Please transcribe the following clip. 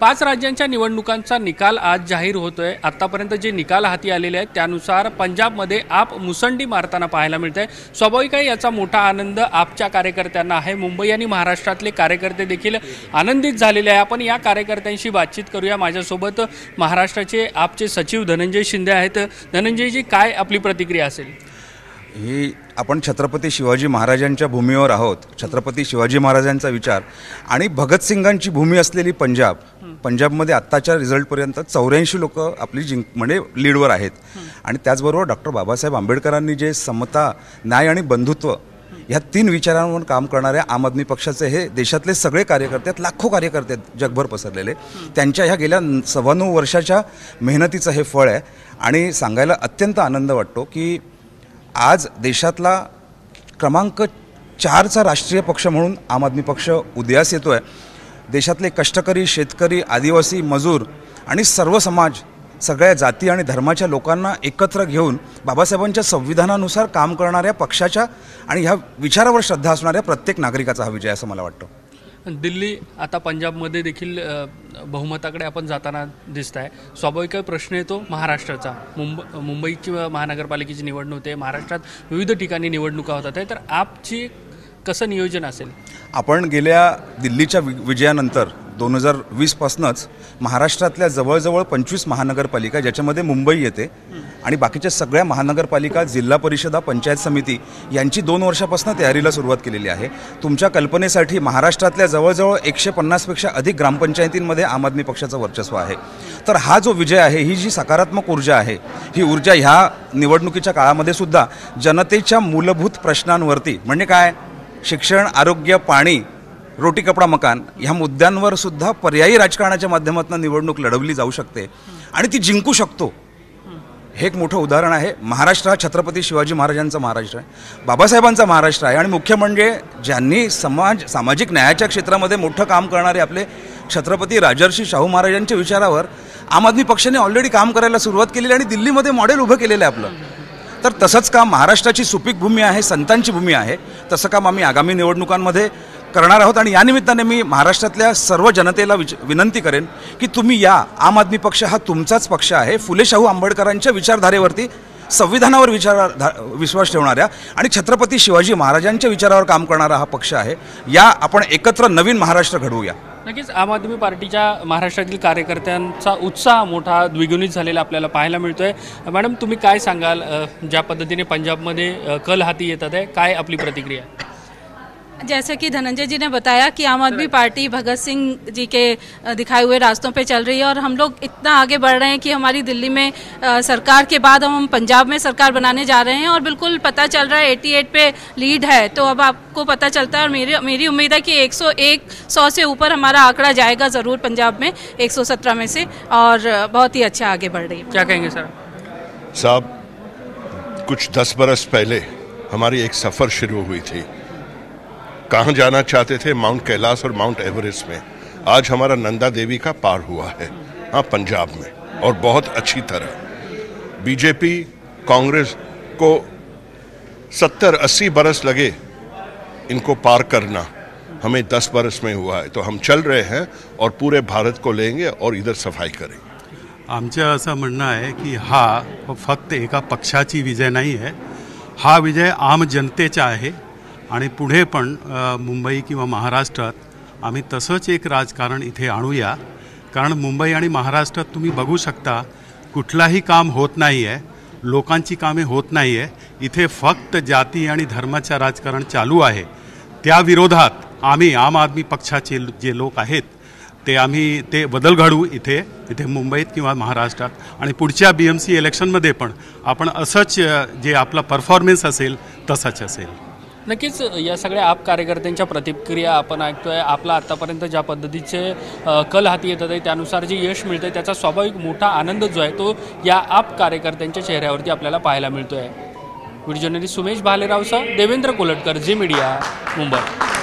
पाच राज्यांच्या निवडणुकांचा निकाल आज जाहीर होतोय। आतापर्यंत जे निकाल हाती आलेले आहेत त्यानुसार पंजाबमध्ये आप मुसंडी मारताना पाहायला मिळते। स्वाभाविक आहे याचा मोठा आनंद आपच्या कार्यकर्त्यांना आहे। मुंबई आणि महाराष्ट्रातले कार्यकर्ते देखील आनंदित झालेले आहे। आपण या कार्यकर्त्यांशी बातचीत करूया। माझ्यासोबत महाराष्ट्राचे आपचे सचिव धनंजय शिंदे आहेत। धनंजयजी, काय आपली प्रतिक्रिया असेल? ही आपण छत्रपती शिवाजी महाराजांच्या भूमीवर आहोत। छत्रपती शिवाजी महाराजांचा विचार आणि भगत सिंगांची भूमी असलेली पंजाबमध्ये आत्ताच्या रिझल्टपर्यंत 84 लोक आपली म्हणजे लीडवर आहेत। आणि त्याचबरोबर डॉक्टर बाबासाहेब आंबेडकरांनी जे समता, न्याय आणि बंधुत्व या तीन विचारांवर काम करणाऱ्या आम आदमी पक्षाचे हे देशातले सगळे कार्यकर्ते, लाखो कार्यकर्ते जगभर पसरलेले, त्यांच्या ह्या गेल्या 99 वर्षाच्या मेहनतीचं हे फळ आहे। आणि सांगायला अत्यंत आनंद वाटतो की आज देशातला क्रमांक 4चा राष्ट्रीय पक्ष म्हणून आम आदमी पक्ष उदयास येतो आहे। देशातले कष्टकरी, शेतकरी, आदिवासी, मजूर आणि सर्व समाज, सगळ्या जाती आणि धर्माच्या लोकांना एकत्र घेऊन बाबासाहेबांच्या संविधानानुसार काम करणाऱ्या पक्षाचा आणि ह्या विचारावर श्रद्धा असणाऱ्या प्रत्येक नागरिकाचा हा विजय असं मला वाटतं। दिल्ली आता पंजाबमध्ये देखील बहुमताकडे आपण जाताना दिसत आहे। स्वाभाविक प्रश्न येतो महाराष्ट्राचा। मुंबईची महानगरपालिकेची निवडणूक होते, महाराष्ट्रात विविध ठिकाणी निवडणुका होतात आहे, तर आपची कसं नियोजन असेल? आपण गेल्या दिल्लीच्या विजयानंतर 2020पासूनच महाराष्ट्रातल्या जवळजवळ 25 महानगरपालिका, ज्याच्यामध्ये मुंबई येते आणि बाकीच्या सगळ्या महानगरपालिका, जिल्हा परिषदा, पंचायत समिती यांची 2 वर्षापासून तयारीला सुरुवात केलेली आहे। तुमच्या कल्पनेसाठी महाराष्ट्रातल्या जवळजवळ 150पेक्षा अधिक ग्रामपंचायतींमध्ये आम आदमी पक्षाचं वर्चस्व आहे। तर हा जो विजय आहे, ही जी सकारात्मक ऊर्जा आहे, ही ऊर्जा ह्या निवडणुकीच्या काळामध्ये सुद्धा जनतेच्या मूलभूत प्रश्नांवरती, म्हणजे काय, शिक्षण, आरोग्य, पाणी, रोटी, कपडा, मकान ह्या मुद्द्यांवर सुद्धा पर्यायी राजकारणाच्या माध्यमातून निवडणूक लढवली जाऊ शकते आणि ती जिंकू शकतो। हे एक मोठं उदाहरण आहे। महाराष्ट्र हा छत्रपती शिवाजी महाराजांचा महाराष्ट्र आहे, बाबासाहेबांचा महाराष्ट्र आहे। आणि मुख्य म्हणजे ज्यांनी सामाजिक न्यायाच्या क्षेत्रामध्ये मोठं काम करणारे आपले छत्रपती राजर्षी शाहू महाराजांच्या विचारावर आम आदमी पक्षाने ऑलरेडी काम करायला सुरुवात केलेली आणि दिल्लीमध्ये मॉडेल उभं केलेलं आहे आपलं। तर तसंच काम महाराष्ट्राची सुपीक भूमी आहे, संतांची भूमी आहे, तसं काम आम्ही आगामी निवडणुकांमध्ये करणार आहोत। आणि या निमित्ताने मी महाराष्ट्रातल्या सर्व जनतेला विनंती करेन की तुम्ही या, आम आदमी पक्ष हा तुमचाच पक्ष आहे। फुले शाहू आंबेडकरांच्या विचारधारेवरती, संविधानावर विश्वास ठेवणाऱ्या आणि छत्रपती शिवाजी महाराजांच्या विचारावर काम करणारा हा पक्ष आहे। या आपण एकत्र नवीन महाराष्ट्र घडवूया। नक्कीच आम आदमी पार्टीच्या महाराष्ट्रातील कार्यकर्त्यांचा उत्साह मोठा द्विगुणित झालेला आपल्याला पाहायला मिळतोय। मॅडम, तुम्ही काय सांगाल, ज्या पद्धतीने पंजाबमध्ये कल हाती येतात आहे, काय आपली प्रतिक्रिया? जैसे कि धनंजय जी ने बताया कि आम आदमी पार्टी भगत सिंह जी के दिखाए हुए रास्तों पे चल रही है और हम लोग इतना आगे बढ़ रहे हैं कि हमारी दिल्ली में सरकार के बाद हम पंजाब में सरकार बनाने जा रहे हैं और बिल्कुल पता चल रहा है 88 पे लीड है। तो अब आपको पता चलता है और मेरी उम्मीद है कि 100 से ऊपर हमारा आंकड़ा जाएगा ज़रूर पंजाब में 117 में से, और बहुत ही अच्छा आगे बढ़ रही है। क्या कहेंगे सर? साहब, कुछ 10 बरस पहले हमारी एक सफ़र शुरू हुई थी। कहाँ जाना चाहते थे? माउंट कैलाश और माउंट एवरेस्ट में। आज हमारा नंदा देवी का पार हुआ है, हाँ, पंजाब में, और बहुत अच्छी तरह। बीजेपी कांग्रेस को 70-80 बरस लगे इनको पार करना, हमें 10 बरस में हुआ है। तो हम चल रहे हैं और पूरे भारत को लेंगे और इधर सफाई करेंगे। आमचं असं म्हणणं आहे की हा फक्त एका पक्षाची विजय नाही आहे, हा विजय आम जनतेचा आहे। आणि पुढे पण मुंबई किंवा महाराष्ट्रात आम्ही तसंच एक राजकारण इथे आणूया। कारण मुंबई आणि महाराष्ट्रात तुम्ही बघू शकता कुठलाही काम होत नाही आहे, लोकांची कामे होत नाही आहे, इथे फक्त जाती आणि धर्माचं राजकारण चालू आहे। त्या विरोधात आम्ही आम आदमी पक्षाचे जे लोक आहेत ते आम्ही ते बदल घडू इथे इथे मुंबईत किंवा महाराष्ट्रात। आणि पुढच्या BMC इलेक्शनमध्ये पण आपण असंच जे आपला परफॉर्मन्स असेल तसाच असेल। नक्कीच या सगळ्या आप कार्यकर्त्यांच्या प्रतिक्रिया आपण ऐकतो आहे। आपला आत्तापर्यंत ज्या पद्धतीचे कल हाती येत आहे त्यानुसार जे यश मिळतं आहे त्याचा स्वाभाविक मोठा आनंद जो आहे तो या आप कार्यकर्त्यांच्या चेहऱ्यावरती आपल्याला पाहायला मिळतो आहे। Video journalist Sumesh Bhalerao, Devendra Koltkar, Zee media, Mumbai.